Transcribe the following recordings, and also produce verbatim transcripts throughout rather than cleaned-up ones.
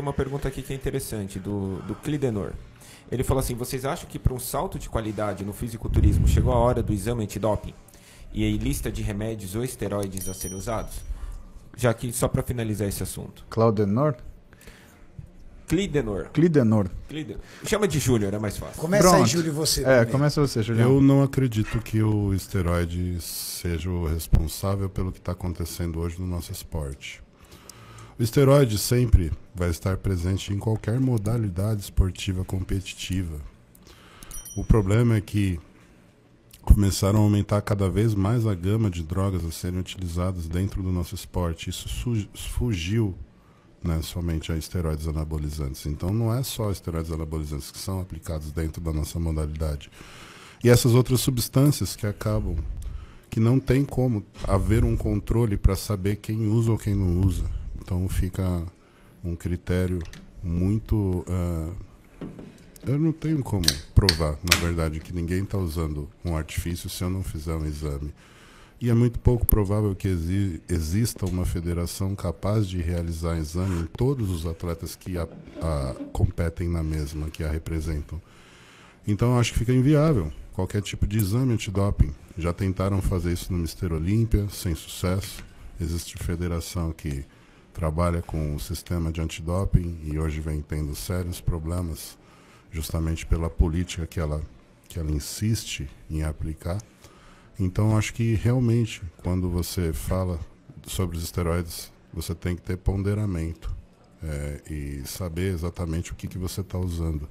Tem uma pergunta aqui que é interessante, do, do Clidenor. Ele falou assim, vocês acham que para um salto de qualidade no fisiculturismo chegou a hora do exame antidoping? E aí lista de remédios ou esteroides a serem usados? Já que só para finalizar esse assunto. Claudenor? Clidenor. Clidenor. Clidenor. Chama de Júlio, era mais fácil. Começa Pronto. aí, Júlio, você. É, também. começa você, Júlio. Eu não acredito que o esteroide seja o responsável pelo que está acontecendo hoje no nosso esporte. O esteroide sempre vai estar presente em qualquer modalidade esportiva competitiva. O problema é que começaram a aumentar cada vez mais a gama de drogas a serem utilizadas dentro do nosso esporte. Isso fugiu, né, somente a esteroides anabolizantes. Então não é só esteroides anabolizantes que são aplicados dentro da nossa modalidade. E essas outras substâncias que acabam, que não tem como haver um controle para saber quem usa ou quem não usa. Então fica um critério muito... Uh, eu não tenho como provar, na verdade, que ninguém está usando um artifício se eu não fizer um exame. E é muito pouco provável que exi exista uma federação capaz de realizar exame em todos os atletas que a, a competem na mesma, que a representam. Então, acho que fica inviável qualquer tipo de exame antidoping. Já tentaram fazer isso no Mister Olímpia, sem sucesso. Existe federação que trabalha com o sistema de antidoping e hoje vem tendo sérios problemas justamente pela política que ela, que ela insiste em aplicar. Então, acho que realmente, quando você fala sobre os esteroides, você tem que ter ponderamento é, e saber exatamente o que, que você está usando,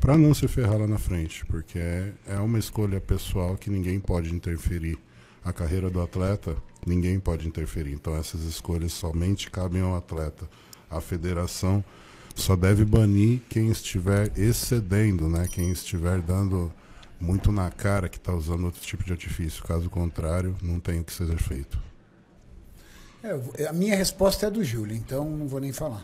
para não se ferrar lá na frente, porque é, é uma escolha pessoal que ninguém pode interferir. A carreira do atleta, ninguém pode interferir. Então, essas escolhas somente cabem ao atleta. A federação só deve banir quem estiver excedendo, né? Quem estiver dando... muito na cara que está usando outro tipo de artifício. Caso contrário, não tem o que seja feito. É, a minha resposta é do Júlio, então não vou nem falar.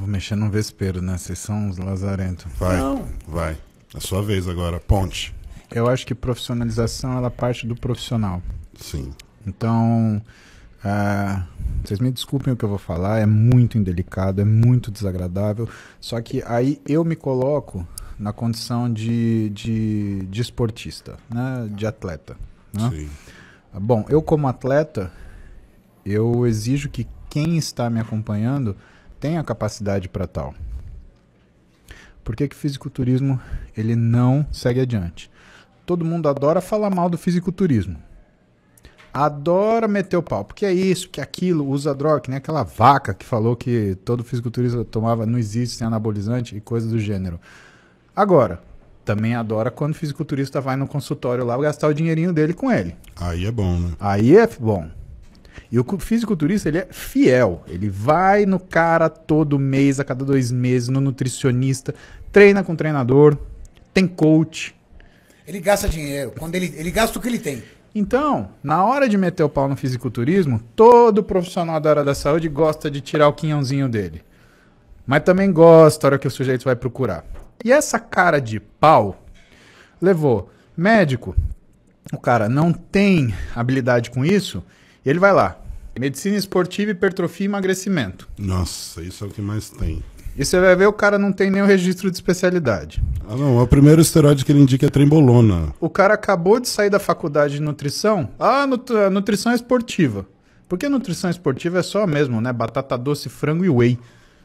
Vou mexer num vespeiro, né? Vocês são os lazarentos. Vai, não. vai. É a sua vez agora, ponte. Eu acho que profissionalização, ela parte do profissional. Sim. Então, uh, vocês me desculpem o que eu vou falar, é muito indelicado, é muito desagradável. Só que aí eu me coloco... na condição de, de, de esportista, né? De atleta. Né? Sim. Bom, eu como atleta, eu exijo que quem está me acompanhando tenha capacidade para tal. Por que que o fisiculturismo ele não segue adiante? Todo mundo adora falar mal do fisiculturismo. Adora meter o pau, porque é isso, que é aquilo, usa droga, que nem aquela vaca que falou que todo fisiculturista tomava, não existe sem anabolizante e coisa do gênero. Agora, também adora quando o fisiculturista vai no consultório lá gastar o dinheirinho dele com ele. Aí é bom, né? Aí é bom. E o fisiculturista, ele é fiel. Ele vai no cara todo mês, a cada dois meses, no nutricionista, treina com o treinador, tem coach. Ele gasta dinheiro. Quando ele, ele gasta o que ele tem. Então, na hora de meter o pau no fisiculturismo, todo profissional da área da saúde gosta de tirar o quinhãozinho dele. Mas também gosta a hora que o sujeito vai procurar. E essa cara de pau levou médico, o cara não tem habilidade com isso, ele vai lá, medicina esportiva, hipertrofia e emagrecimento. Nossa, isso é o que mais tem. E você vai ver, o cara não tem nem o registro de especialidade. Ah não, o primeiro esteroide que ele indica é trembolona. O cara acabou de sair da faculdade de nutrição, ah, nut nutrição esportiva. Porque nutrição esportiva é só mesmo, né, batata doce, frango e whey,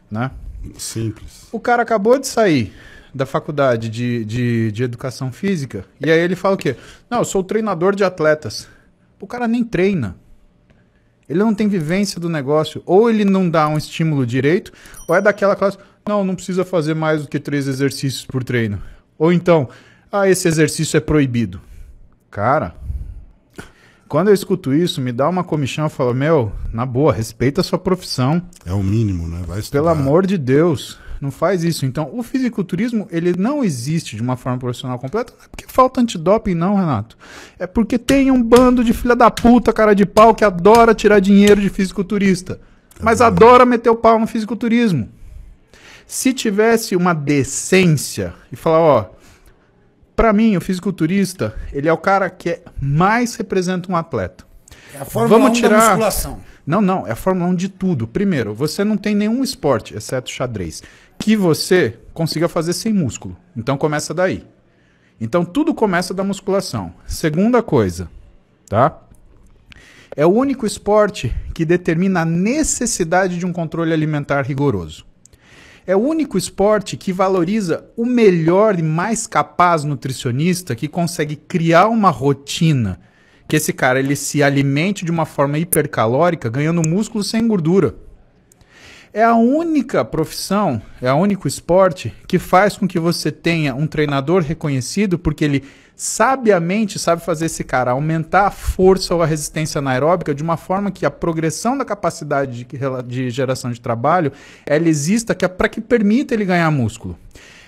né? Simples. O cara acabou de sair da faculdade de, de, de educação física, e aí ele fala o quê? Não, eu sou treinador de atletas. O cara nem treina. Ele não tem vivência do negócio. Ou ele não dá um estímulo direito, ou é daquela classe, não, não precisa fazer mais do que três exercícios por treino. Ou então, ah, esse exercício é proibido. Cara, quando eu escuto isso, me dá uma comichão, eu falo, meu, na boa, respeita a sua profissão. É o mínimo, né? Vai estudar. Pelo amor de Deus. Não faz isso. Então, o fisiculturismo, ele não existe de uma forma profissional completa. Não é porque falta antidoping, não, Renato. É porque tem um bando de filha da puta, cara de pau, que adora tirar dinheiro de fisiculturista. É mas verdade. Adora meter o pau no fisiculturismo. Se tivesse uma decência e falar, ó, pra mim, o fisiculturista, ele é o cara que é mais representa um atleta. É a Fórmula um da musculação. Não, não, é a Fórmula um de tudo. Primeiro, você não tem nenhum esporte, exceto xadrez, que você consiga fazer sem músculo. Então começa daí. Então tudo começa da musculação. Segunda coisa, tá? É o único esporte que determina a necessidade de um controle alimentar rigoroso. É o único esporte que valoriza o melhor e mais capaz nutricionista que consegue criar uma rotina que esse cara ele se alimente de uma forma hipercalórica, ganhando músculo sem gordura. É a única profissão, é o único esporte que faz com que você tenha um treinador reconhecido porque ele sabiamente sabe fazer esse cara aumentar a força ou a resistência anaeróbica de uma forma que a progressão da capacidade de, de geração de trabalho ela exista para que permita ele ganhar músculo.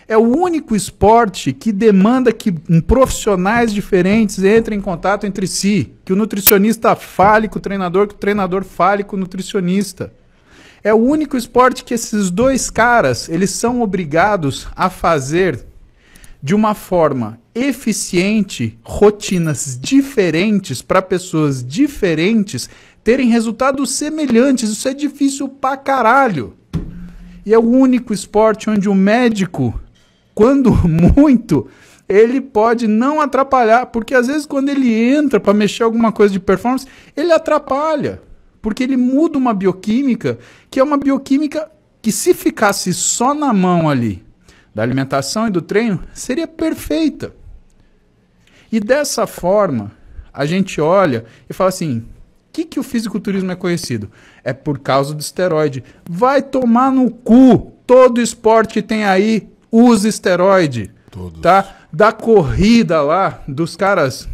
É o único esporte que demanda que profissionais diferentes entrem em contato entre si, que o nutricionista fale com o treinador, que o treinador fale com o nutricionista. É o único esporte que esses dois caras, eles são obrigados a fazer de uma forma eficiente, rotinas diferentes para pessoas diferentes terem resultados semelhantes. Isso é difícil pra caralho. E é o único esporte onde o médico, quando muito, ele pode não atrapalhar, porque às vezes quando ele entra para mexer alguma coisa de performance, ele atrapalha. Porque ele muda uma bioquímica, que é uma bioquímica que se ficasse só na mão ali, da alimentação e do treino, seria perfeita. E dessa forma, a gente olha e fala assim, o que, que o fisiculturismo é conhecido? É por causa do esteroide. Vai tomar no cu, todo esporte que tem aí usa esteroide. Todos. Tá? Da corrida lá, dos caras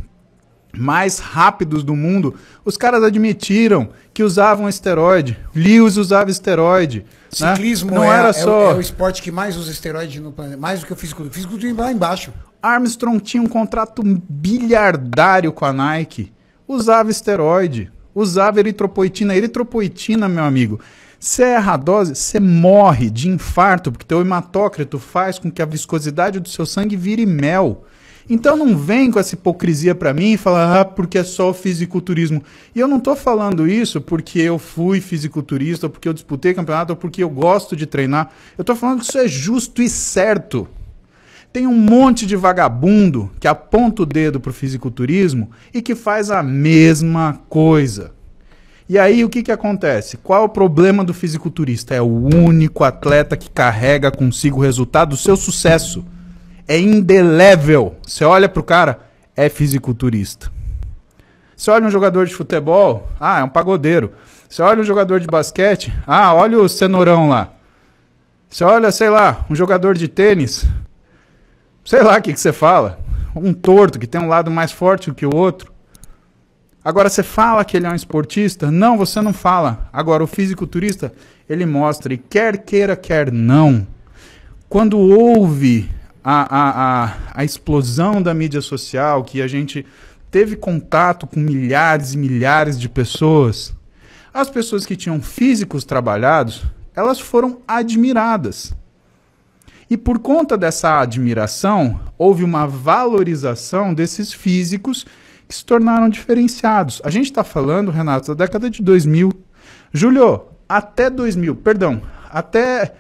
mais rápidos do mundo, os caras admitiram que usavam esteroide. Lewis usava esteroide. Ciclismo, né? Não é, era é, só... é o esporte que mais usa esteroide no planeta, mais do que o fisiculturismo. O fisiculturismo lá embaixo. Armstrong tinha um contrato bilhardário com a Nike. Usava esteroide. Usava eritropoetina. Eritropoetina, meu amigo, você erra a dose, você morre de infarto, porque teu hematócrito faz com que a viscosidade do seu sangue vire mel. Então não vem com essa hipocrisia para mim e falar, ah, porque é só o fisiculturismo. E eu não tô falando isso porque eu fui fisiculturista, ou porque eu disputei campeonato, ou porque eu gosto de treinar. Eu tô falando que isso é justo e certo. Tem um monte de vagabundo que aponta o dedo pro fisiculturismo e que faz a mesma coisa. E aí o que que acontece? Qual é o problema do fisiculturista? É o único atleta que carrega consigo o resultado do seu sucesso. É indelével. Você olha pro cara, é fisiculturista. Você olha um jogador de futebol, ah, é um pagodeiro. Você olha um jogador de basquete, ah, olha o cenourão lá. Você olha, sei lá, um jogador de tênis, sei lá o que que você fala. Um torto que tem um lado mais forte que o outro. Agora, você fala que ele é um esportista? Não, você não fala. Agora, o fisiculturista, ele mostra, e quer queira, quer não. Quando houve A, a, a, a explosão da mídia social, que a gente teve contato com milhares e milhares de pessoas, as pessoas que tinham físicos trabalhados, elas foram admiradas. E por conta dessa admiração, houve uma valorização desses físicos que se tornaram diferenciados. A gente está falando, Renato, da década de dois mil. Júlio, até dois mil, perdão, até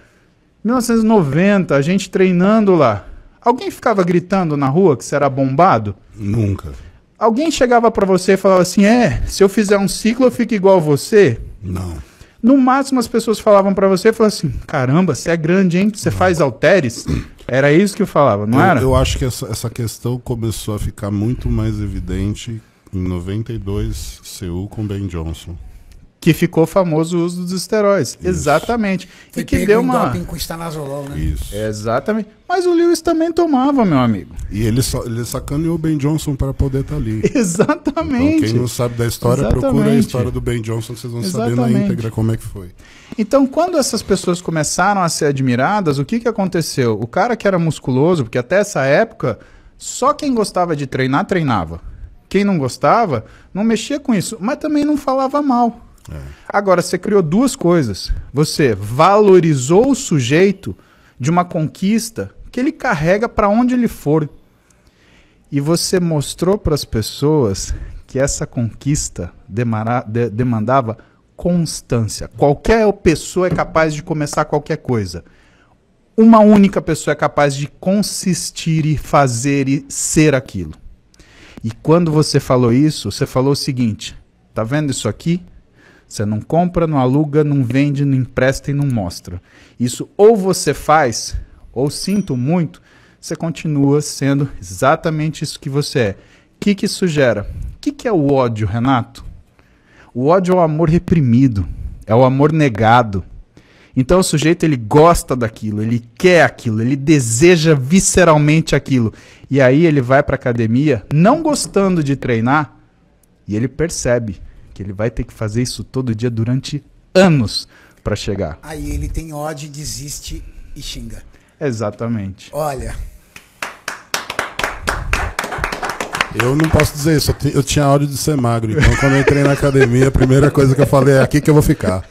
mil novecentos e noventa, a gente treinando lá. Alguém ficava gritando na rua que você era bombado? Nunca. Alguém chegava pra você e falava assim, é, se eu fizer um ciclo eu fico igual a você? Não. No máximo as pessoas falavam pra você e falavam assim, caramba, você é grande, hein? Você não faz halteres? Era isso que eu falava, não eu, era? Eu acho que essa, essa questão começou a ficar muito mais evidente em noventa e dois, Seul com Ben Johnson. Que ficou famoso o uso dos esteróides. Isso. Exatamente. Foi e que deu uma... com estanozol, né? Isso. Exatamente. Mas o Lewis também tomava, meu amigo. E ele, so... ele sacaneou o Ben Johnson para poder estar tá ali. Exatamente. Então, quem não sabe da história, exatamente, procura a história do Ben Johnson, vocês vão, exatamente, saber na íntegra como é que foi. Então, quando essas pessoas começaram a ser admiradas, o que, que aconteceu? O cara que era musculoso, porque até essa época, só quem gostava de treinar, treinava. Quem não gostava, não mexia com isso, mas também não falava mal. É. Agora, você criou duas coisas. Você valorizou o sujeito de uma conquista que ele carrega para onde ele for. E você mostrou para as pessoas que essa conquista demara, de, demandava constância. Qualquer pessoa é capaz de começar qualquer coisa. Uma única pessoa é capaz de consistir e fazer e ser aquilo. E quando você falou isso, você falou o seguinte, tá vendo isso aqui? Você não compra, não aluga, não vende, não empresta e não mostra. Isso ou você faz, ou sinto muito, você continua sendo exatamente isso que você é. O que que isso gera? O que que é o ódio, Renato? O ódio é o amor reprimido, é o amor negado. Então o sujeito ele gosta daquilo, ele quer aquilo, ele deseja visceralmente aquilo. E aí ele vai para a academia não gostando de treinar e ele percebe que ele vai ter que fazer isso todo dia durante anos para chegar. Aí ele tem ódio, desiste e xinga. Exatamente. Olha, eu não posso dizer isso, eu tinha ódio de ser magro, então quando eu entrei na academia a primeira coisa que eu falei é aqui que eu vou ficar.